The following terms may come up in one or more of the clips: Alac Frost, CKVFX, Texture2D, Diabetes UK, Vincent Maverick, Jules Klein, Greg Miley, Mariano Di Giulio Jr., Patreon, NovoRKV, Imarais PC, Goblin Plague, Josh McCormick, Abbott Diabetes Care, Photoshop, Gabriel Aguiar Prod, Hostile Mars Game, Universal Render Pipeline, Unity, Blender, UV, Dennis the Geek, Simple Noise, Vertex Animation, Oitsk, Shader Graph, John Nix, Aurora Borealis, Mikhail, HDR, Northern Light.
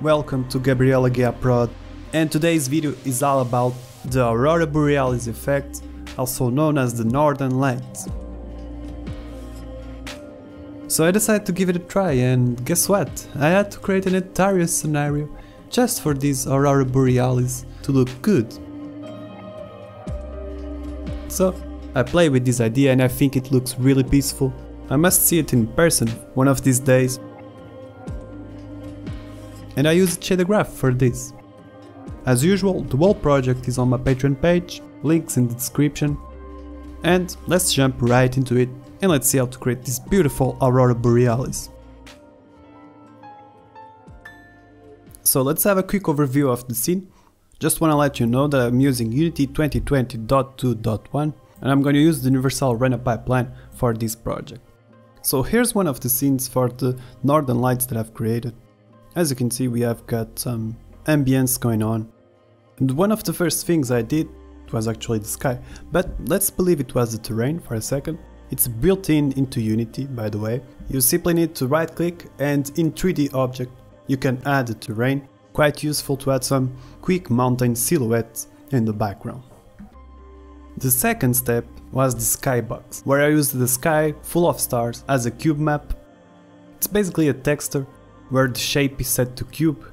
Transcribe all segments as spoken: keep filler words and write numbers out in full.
Welcome to Gabriel Aguiar Prod, and today's video is all about the Aurora Borealis effect, also known as the Northern Light. So I decided to give it a try, and guess what? I had to create an entire scenario just for this Aurora Borealis to look good. So I played with this idea and I think it looks really peaceful. I must see it in person one of these days. And I used Shader Graph for this. As usual, the whole project is on my Patreon page, links in the description. And let's jump right into it and let's see how to create this beautiful Aurora Borealis. So let's have a quick overview of the scene. Just wanna let you know that I'm using Unity twenty twenty point two point one and I'm gonna use the Universal Render Pipeline for this project. So here's one of the scenes for the Northern Lights that I've created. As you can see, we have got some ambience going on. And one of the first things I did was actually the sky, but let's believe it was the terrain for a second. It's built in into Unity, by the way. You simply need to right click and in three D object you can add the terrain. Quite useful to add some quick mountain silhouettes in the background. The second step was the skybox, where I used the sky full of stars as a cube map. It's basically a texture where the shape is set to cube,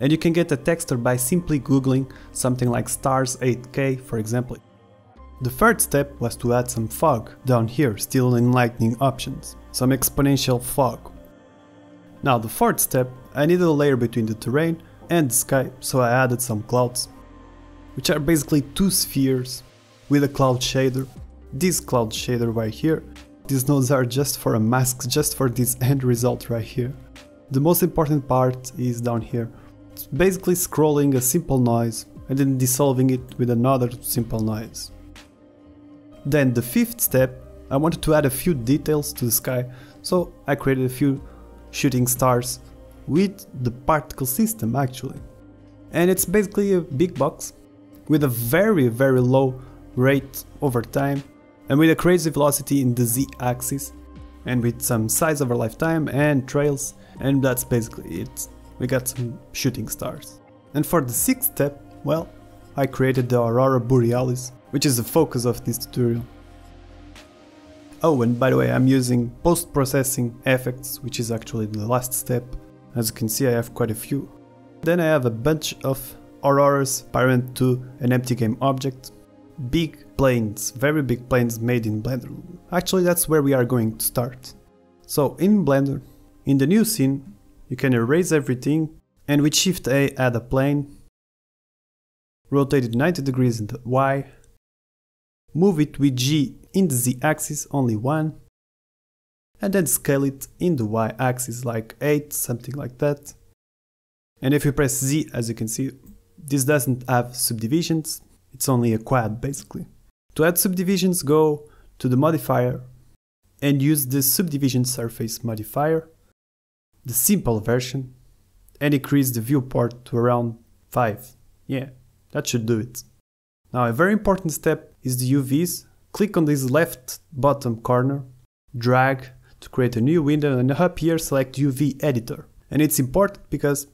and you can get a texture by simply googling something like stars eight K, for example. The third step was to add some fog down here, still in lightning options, some exponential fog. Now the fourth step, I needed a layer between the terrain and the sky, so I added some clouds, which are basically two spheres with a cloud shader. This cloud shader right here, these nodes are just for a mask, just for this end result right here. The most important part is down here. It's basically scrolling a simple noise and then dissolving it with another simple noise. Then the fifth step, I wanted to add a few details to the sky, so I created a few shooting stars with the particle system actually. And it's basically a big box with a very very low rate over time and with a crazy velocity in the Z axis and with some size over lifetime and trails. And that's basically it. We got some shooting stars. And for the sixth step, well, I created the Aurora Borealis, which is the focus of this tutorial. Oh, and by the way, I'm using post-processing effects, which is actually the last step. As you can see, I have quite a few. Then I have a bunch of auroras, parent to an empty game object. Big planes, very big planes made in Blender. Actually, that's where we are going to start. So in Blender, in the new scene, you can erase everything and with Shift A add a plane, rotate it ninety degrees in the Y, move it with G in the Z axis, only one, and then scale it in the Y axis, like eight, something like that. And if you press Z, as you can see, this doesn't have subdivisions, it's only a quad basically. To add subdivisions, go to the modifier and use the subdivision surface modifier, the simple version, and increase the viewport to around five. Yeah, that should do it. Now a very important step is the U Vs. Click on this left bottom corner, drag to create a new window, and up here select U V editor. And it's important because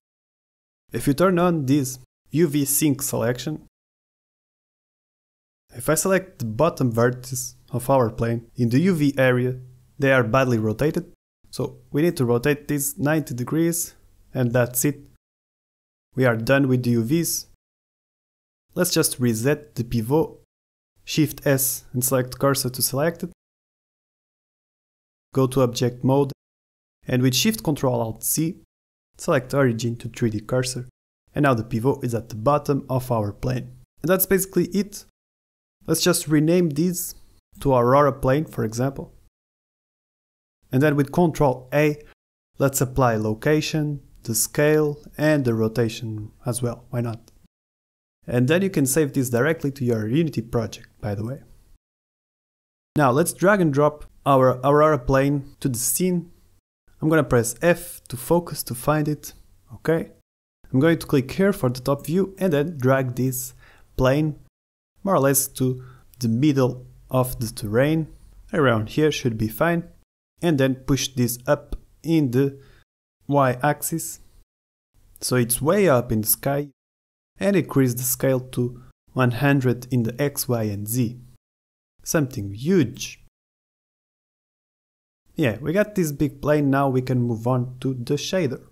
if you turn on this U V sync selection, if I select the bottom vertices of our plane in the U V area, they are badly rotated. So we need to rotate this ninety degrees and that's it. We are done with the U Vs. Let's just reset the pivot, Shift S and select cursor to select it. Go to object mode and with Shift Ctrl Alt C, select origin to three D cursor. And now the pivot is at the bottom of our plane. And that's basically it. Let's just rename these to Aurora plane, for example. And then with Control A, let's apply location, the scale and the rotation as well, why not? And then you can save this directly to your Unity project, by the way. Now let's drag and drop our Aurora plane to the scene. I'm gonna press F to focus to find it, okay? I'm going to click here for the top view and then drag this plane more or less to the middle of the terrain. Around here should be fine. And then push this up in the Y axis so it's way up in the sky, and increase the scale to one hundred in the X, Y and Z. Something huge! Yeah, we got this big plane, now we can move on to the shader.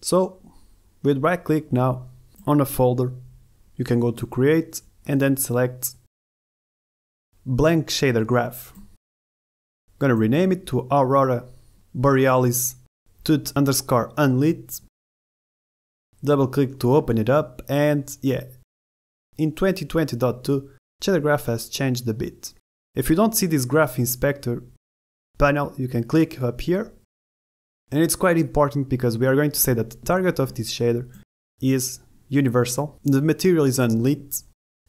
So, with right click now on a folder, you can go to create and then select blank shader graph. I'm gonna rename it to Aurora Borealis tut underscore unlit. Double click to open it up, and yeah, in twenty twenty point two, shader graph has changed a bit. If you don't see this graph inspector panel, you can click up here, and it's quite important because we are going to say that the target of this shader is universal, the material is unlit,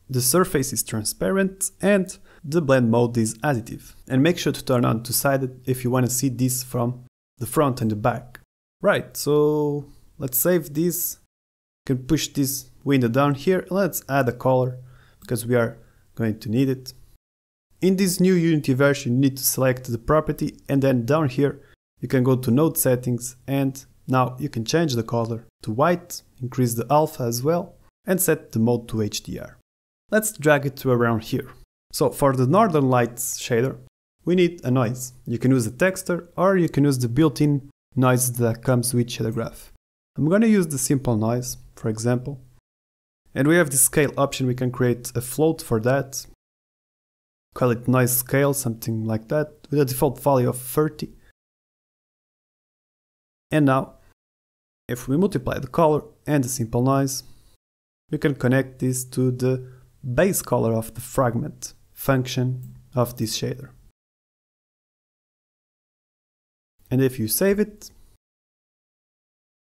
the surface is transparent, and the blend mode is additive. And make sure to turn on two-sided if you want to see this from the front and the back. Right, so let's save this. You can push this window down here. Let's add a color because we are going to need it. In this new Unity version, you need to select the property, and then down here you can go to node settings, and now you can change the color to white, increase the alpha as well, and set the mode to H D R. Let's drag it to around here. So for the Northern Lights shader, we need a noise. You can use a texture or you can use the built-in noise that comes with shader graph. I'm gonna use the simple noise, for example. And we have the scale option, we can create a float for that. Call it noise scale, something like that, with a default value of thirty. And now, if we multiply the color and the simple noise, we can connect this to the base color of the fragment function of this shader. And if you save it,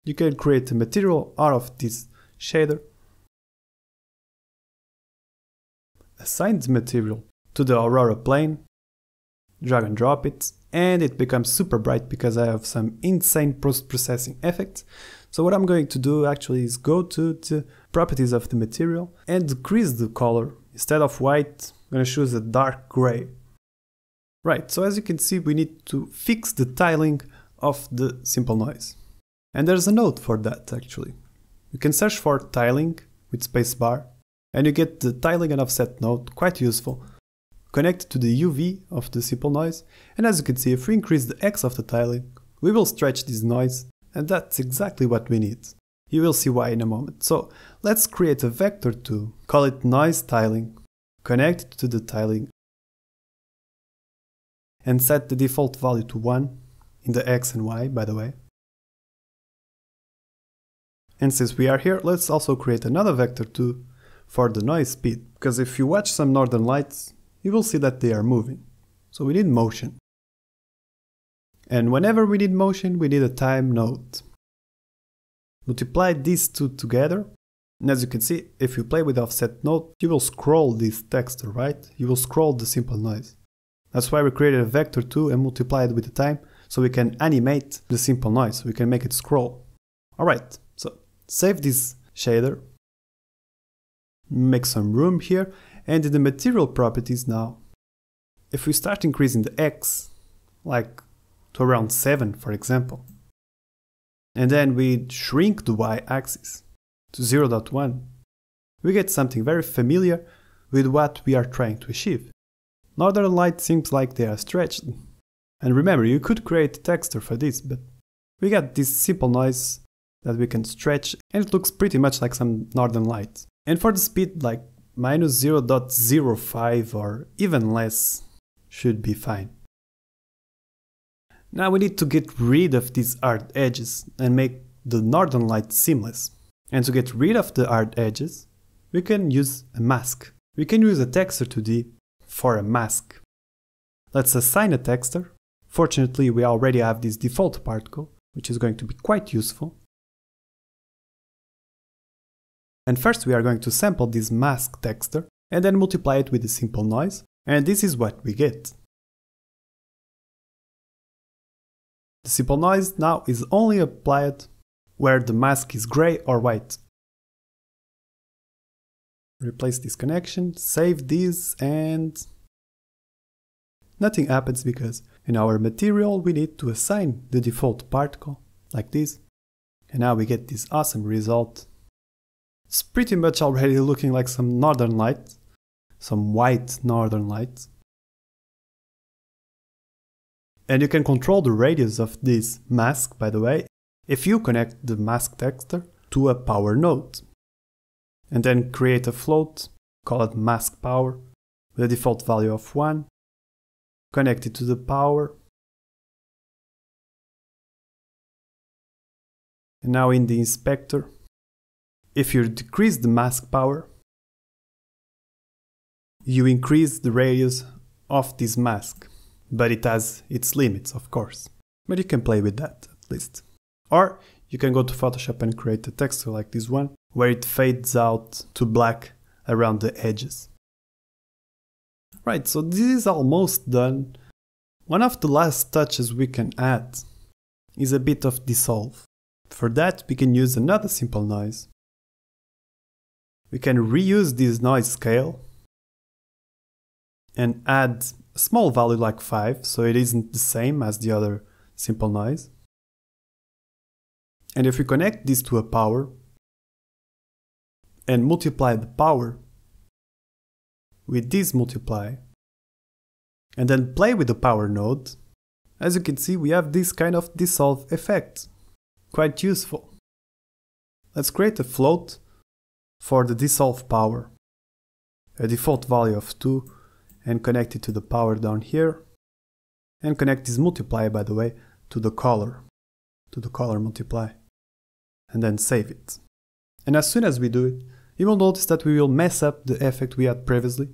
you can create a material out of this shader, assign the material to the Aurora plane, drag and drop it, and it becomes super bright because I have some insane post-processing effects. So what I'm going to do actually is go to the properties of the material and decrease the color. Instead of white, I'm going to choose a dark gray. Right, so as you can see, we need to fix the tiling of the simple noise. And there's a node for that actually. You can search for tiling with spacebar, and you get the tiling and offset node, quite useful. Connect to the U V of the simple noise, and as you can see, if we increase the X of the tiling, we will stretch this noise, and that's exactly what we need. You will see why in a moment. So let's create a vector to call it noise tiling, connect to the tiling, and set the default value to one in the X and Y, by the way. And since we are here, let's also create another vector too for the noise speed, because if you watch some Northern Lights, you will see that they are moving. So we need motion. And whenever we need motion, we need a time node. Multiply these two together, and as you can see, if you play with offset node, you will scroll this texture, right? You will scroll the simple noise. That's why we created a vector too and multiply it with the time, so we can animate the simple noise, we can make it scroll. Alright, so save this shader, make some room here, and in the material properties now, if we start increasing the X, like to around seven for example, and then we shrink the Y axis to zero point one, we get something very familiar with what we are trying to achieve. Northern Light seems like they are stretched, and remember you could create a texture for this, but we got this simple noise that we can stretch, and it looks pretty much like some Northern Light. And for the speed, like minus zero point zero five or even less should be fine. Now we need to get rid of these hard edges and make the Northern Light seamless. And to get rid of the hard edges, we can use a mask. We can use a Texture two D for a mask. Let's assign a texture. Fortunately, we already have this default particle, which is going to be quite useful. And first we are going to sample this mask texture and then multiply it with the simple noise, and this is what we get. The simple noise now is only applied where the mask is grey or white. Replace this connection, save this, and nothing happens because in our material we need to assign the default particle, like this, And now we get this awesome result. It's pretty much already looking like some Northern Light, some white Northern Light. And you can control the radius of this mask, by the way, if you connect the mask texture to a power node. And then create a float, call it mask power, with a default value of one, connect it to the power. And now in the inspector, if you decrease the mask power, you increase the radius of this mask, but it has its limits, of course. But you can play with that, at least. Or you can go to Photoshop and create a texture like this one, where it fades out to black around the edges. Right, so this is almost done. One of the last touches we can add is a bit of dissolve. For that, we can use another simple noise. We can reuse this noise scale and add a small value like five, so it isn't the same as the other simple noise. And if we connect this to a power and multiply the power with this multiply and then play with the power node, as you can see, we have this kind of dissolve effect. Quite useful. Let's create a float for the dissolve power, a default value of two, and connect it to the power down here, and connect this multiply, by the way, to the color, to the color multiply, and then save it. And as soon as we do it, you will notice that we will mess up the effect we had previously,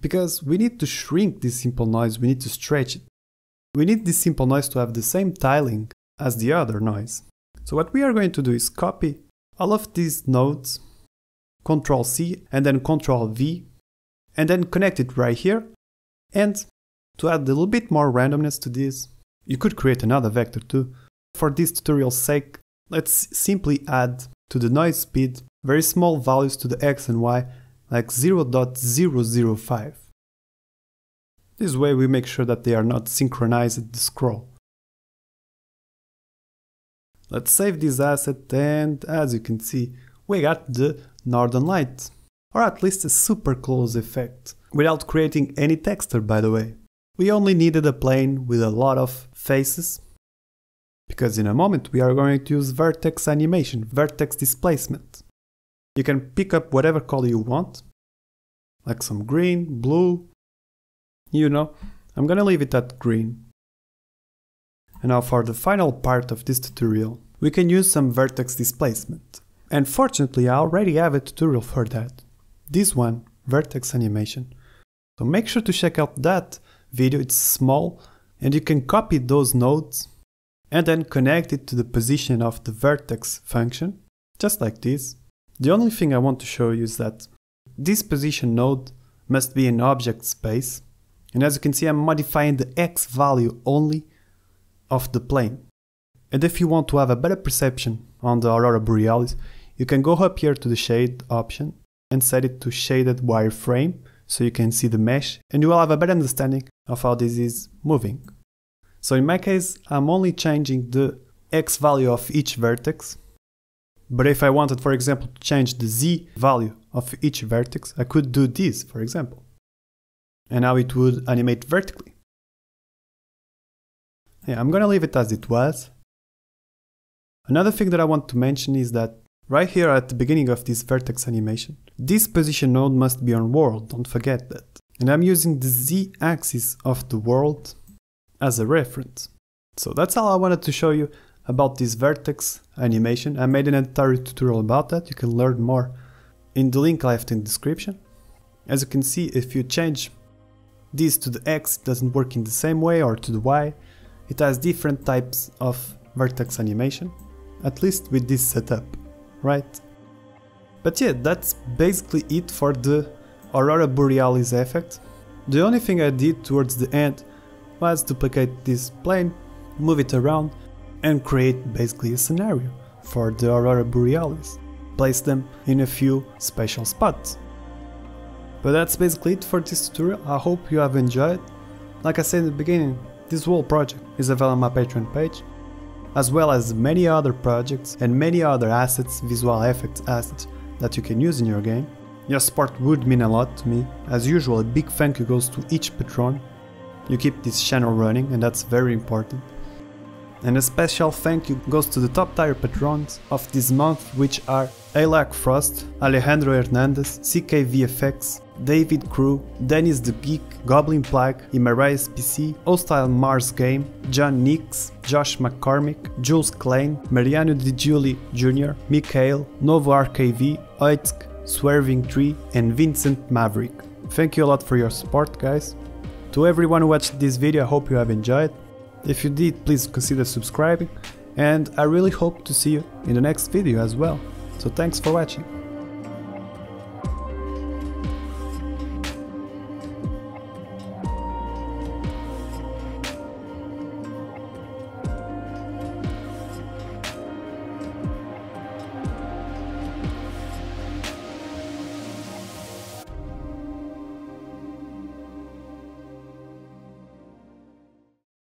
because we need to shrink this simple noise, we need to stretch it. We need this simple noise to have the same tiling as the other noise. So what we are going to do is copy all of these nodes, control C and then control V, and then connect it right here. And to add a little bit more randomness to this, you could create another vector too. For this tutorial's sake, let's simply add to the noise speed very small values to the X and Y, like zero point zero zero five. This way we make sure that they are not synchronized at the scroll. Let's save this asset, and as you can see, we got the Northern Light. Or at least a super close effect, without creating any texture, by the way. We only needed a plane with a lot of faces, because in a moment we are going to use vertex animation, vertex displacement. You can pick up whatever color you want, like some green, blue, you know, I'm gonna leave it at green. And now for the final part of this tutorial, we can use some vertex displacement. And fortunately I already have a tutorial for that. This one, vertex animation. So make sure to check out that video, it's small, and you can copy those nodes and then connect it to the position of the vertex function, just like this. The only thing I want to show you is that this position node must be in object space, and as you can see I'm modifying the X value only of the plane. And if you want to have a better perception on the Aurora Borealis, you can go up here to the shade option and set it to shaded wireframe, so you can see the mesh and you will have a better understanding of how this is moving. So in my case, I'm only changing the X value of each vertex, but if I wanted, for example, to change the Z value of each vertex, I could do this, for example. And now it would animate vertically. Yeah, I'm gonna leave it as it was. Another thing that I want to mention is that right here at the beginning of this vertex animation, this position node must be on world, don't forget that. And I'm using the Z axis of the world as a reference. So that's all I wanted to show you about this vertex animation. I made an entire tutorial about that, you can learn more in the link left in the description. As you can see, if you change this to the X, it doesn't work in the same way, or to the Y. It has different types of vertex animation, at least with this setup, right? But yeah, that's basically it for the Aurora Borealis effect. The only thing I did towards the end was duplicate this plane, move it around and create basically a scenario for the Aurora Borealis, place them in a few special spots. But that's basically it for this tutorial, I hope you have enjoyed. Like I said in the beginning, this whole project is available on my Patreon page. as well as many other projects and many other assets, visual effects assets, that you can use in your game. Your support would mean a lot to me. As usual, a big thank you goes to each patron. You keep this channel running and that's very important. And a special thank you goes to the top tier patrons of this month, which are Alac Frost, Alejandro Hernandez, C K V F X, David Crew, Dennis the Geek, Goblin Plague, Imarais P C, Hostile Mars Game, John Nix, Josh McCormick, Jules Klein, Mariano Di Giulio Junior, Mikhail, NovoRKV, Oitsk, Swerving Tree and Vincent Maverick. Thank you a lot for your support, guys. To everyone who watched this video, I hope you have enjoyed. If you did, please consider subscribing, and I really hope to see you in the next video as well. So thanks for watching.